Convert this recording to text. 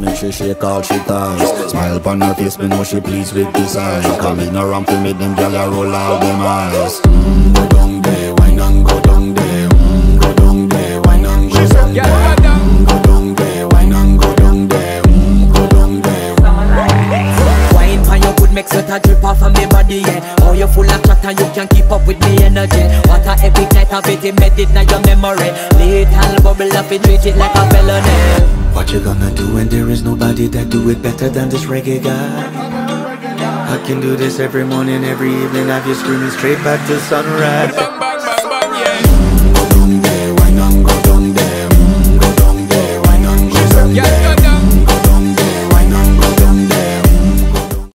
morning she shake all she ties. Smile upon her face, me know she pleased with this eyes. Come in around to make them gyal a roll out them eyes. Go down there, wine and go down there. Go down there, wine and go down there. Go down there, wine and go down there. Go down there. Wine for your good makes it a drip off of me body, yeah. Oh, you're full of chat and you can't keep up with me energy. What a epic night of it, embedded in your memory. Little bubble up and treat it like a felony. What you gonna do when there is nobody that do it better than this reggae guy? I can do this every morning, every evening, have you screaming straight back to sunrise.